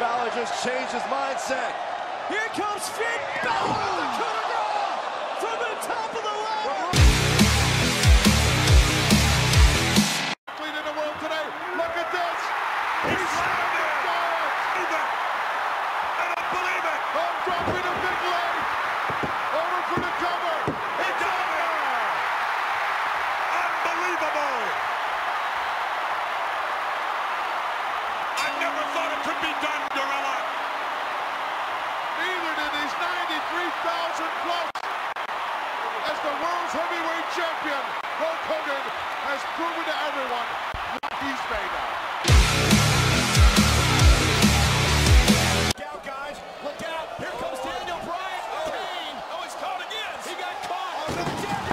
Balor just changed his mindset. Here comes Finn Balor with the coup de grace from the top of the ladder. Lead in the world today. Look at this. He's landed. I don't believe it. I'm dropping a big leg. Over for the cover. It's over. Unbelievable. I never thought it could be done, Gorilla. Neither did these 93,000 plus. As the world's heavyweight champion, Hulk Hogan has proven to everyone what he's made of. Look out, guys. Look out. Here comes Daniel Bryan. Oh, he's caught again. He got caught.